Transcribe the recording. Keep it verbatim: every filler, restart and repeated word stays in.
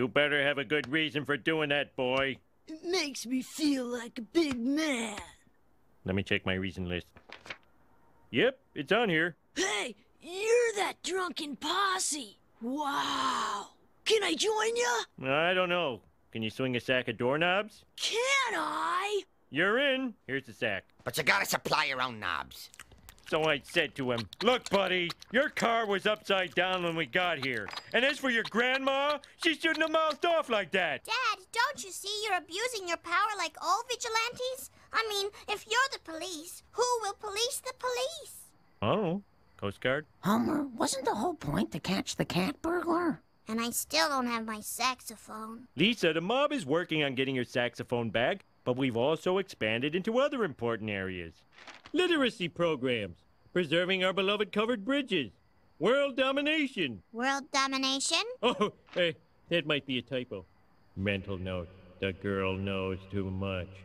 You better have a good reason for doing that, boy. It makes me feel like a big man. Let me check my reason list. Yep, it's on here. Hey, you're that drunken posse. Wow. Can I join you? I don't know. Can you swing a sack of doorknobs? Can I? You're in. Here's the sack. But you gotta supply your own knobs. So I said to him, look, buddy, your car was upside down when we got here. And as for your grandma, she shouldn't have mouthed off like that. Dad, don't you see you're abusing your power like all vigilantes? I mean, if you're the police, who will police the police? Oh, Coast Guard. Homer, wasn't the whole point to catch the cat burglar? And I still don't have my saxophone. Lisa, the mob is working on getting your saxophone back, but we've also expanded into other important areas. Literacy programs, preserving our beloved covered bridges, world domination. World domination? Oh, hey, that might be a typo. Mental note, the girl knows too much.